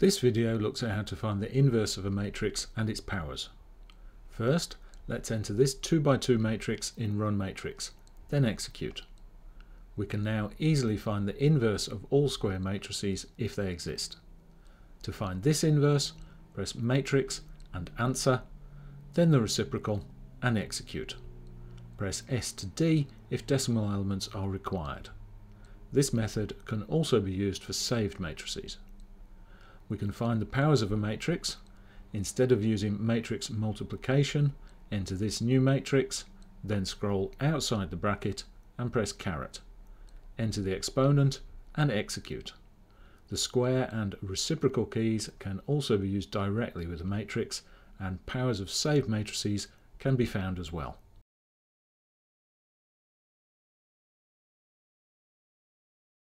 This video looks at how to find the inverse of a matrix and its powers. First, let's enter this 2x2 matrix in Run Matrix, then execute. We can now easily find the inverse of all square matrices if they exist. To find this inverse, press matrix and answer, then the reciprocal and execute. Press S to D if decimal elements are required. This method can also be used for saved matrices. We can find the powers of a matrix. Instead of using matrix multiplication, enter this new matrix, then scroll outside the bracket and press caret. Enter the exponent and execute. The square and reciprocal keys can also be used directly with a matrix, and powers of saved matrices can be found as well.